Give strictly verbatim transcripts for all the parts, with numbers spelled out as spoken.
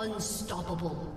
Unstoppable.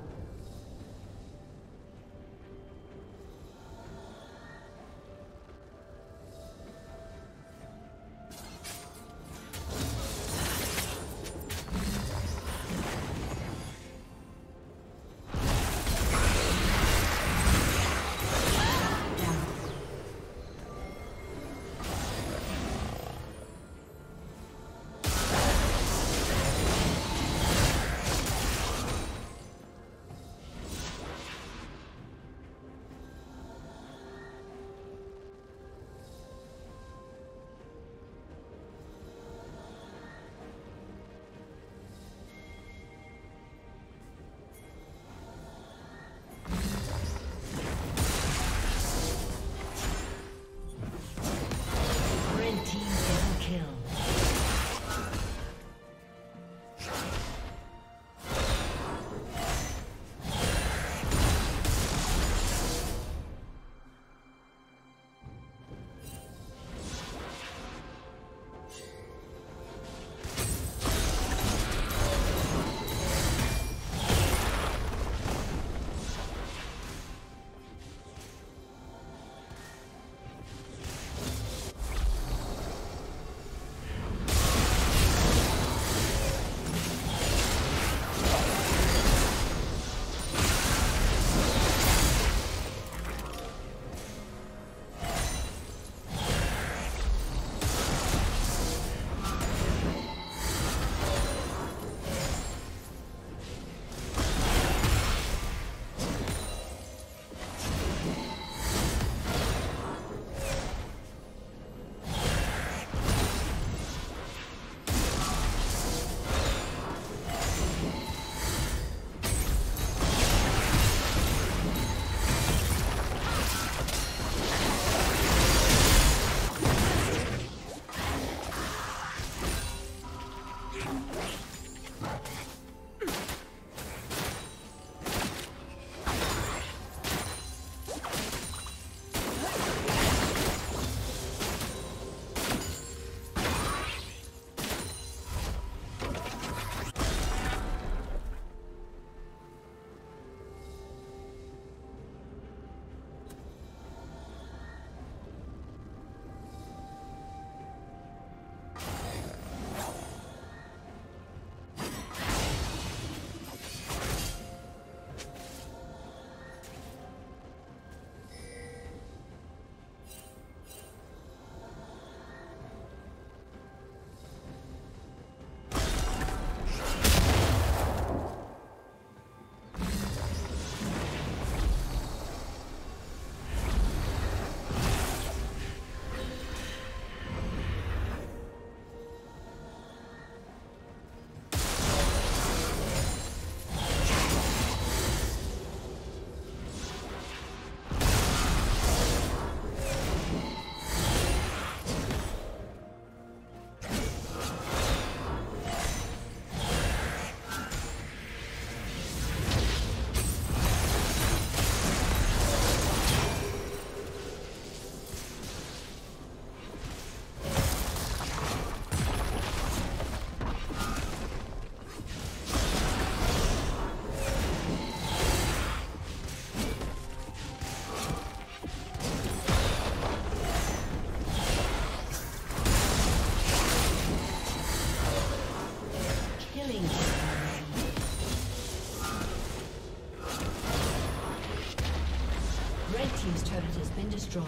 Team's turret has been destroyed.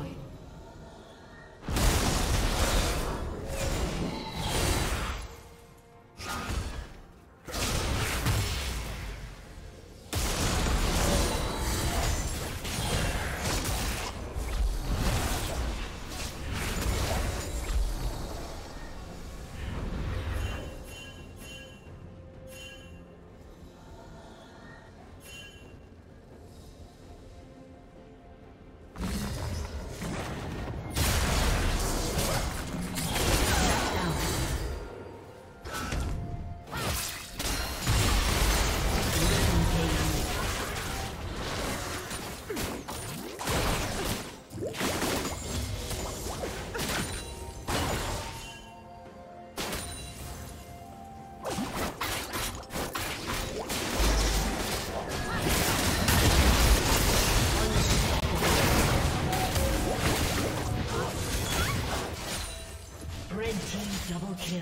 Double kill.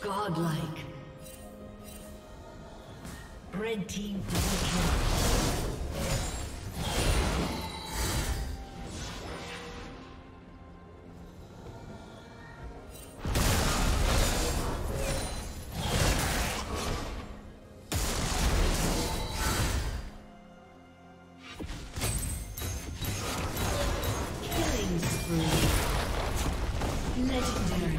Godlike. Red team killing spree. Legendary.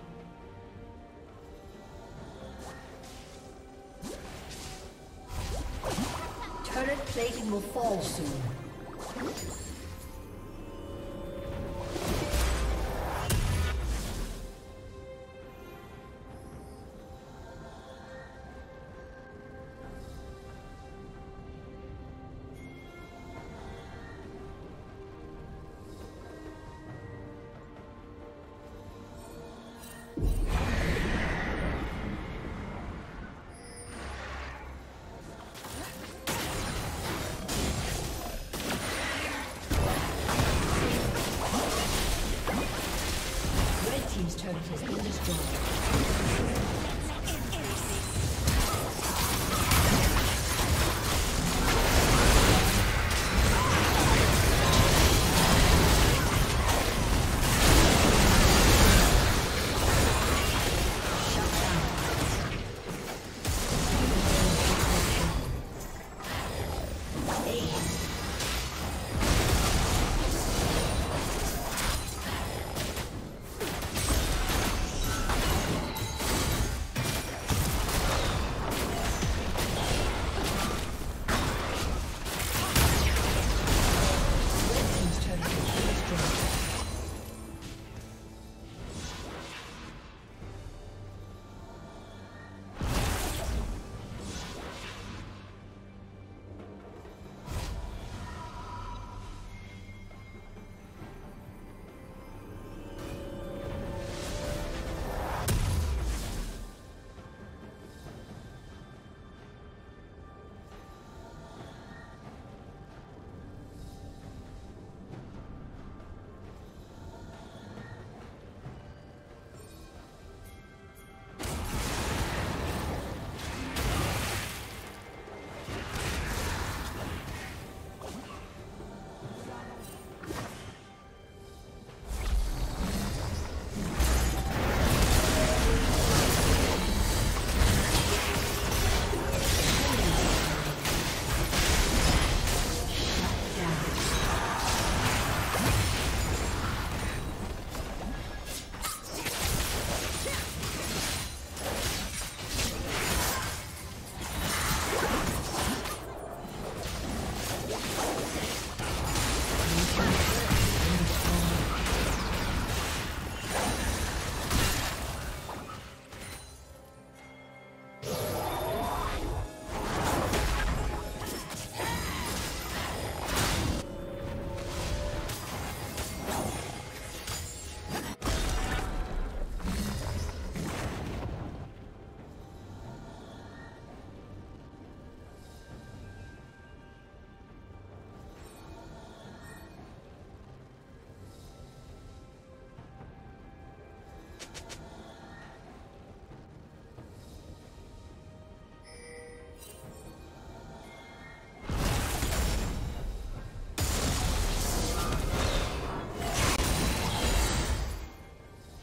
Plating will fall soon.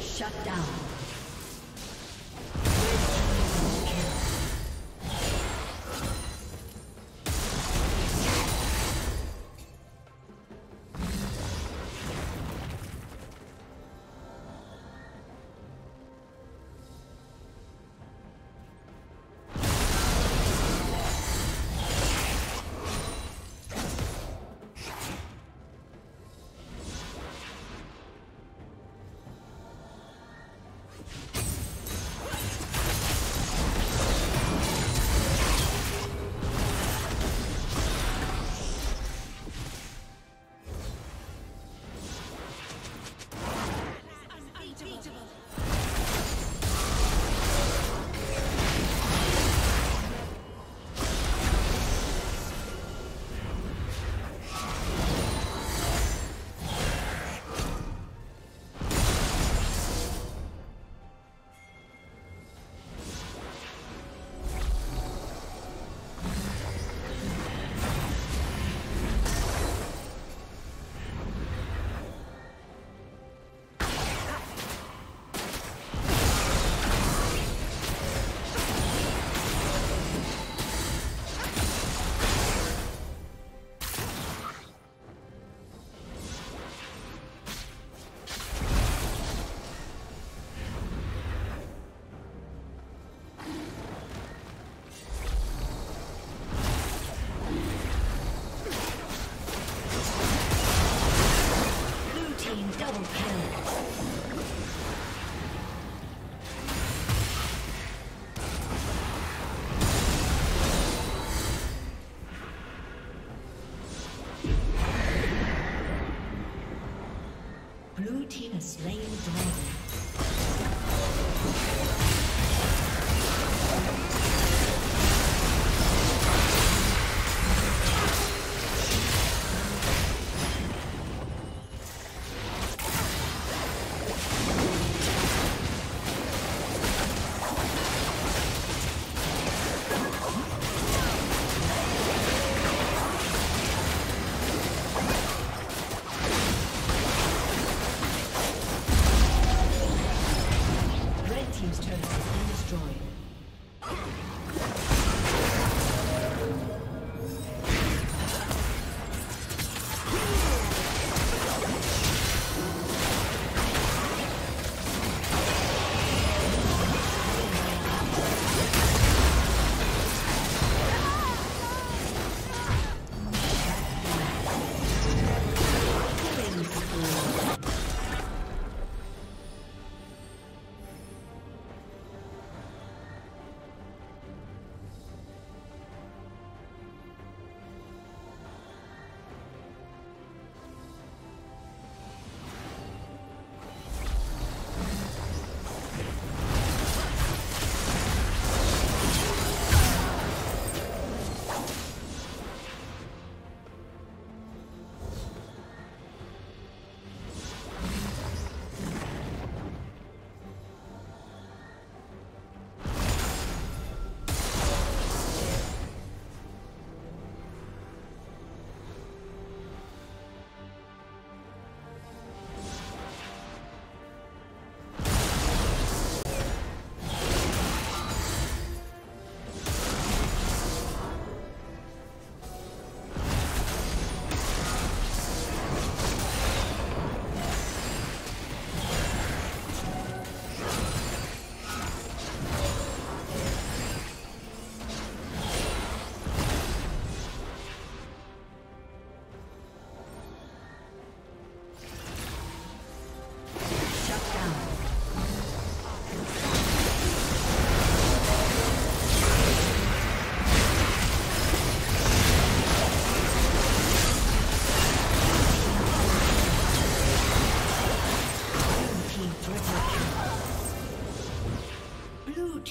Shut down.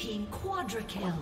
team quadra kill.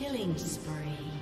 Killing spree.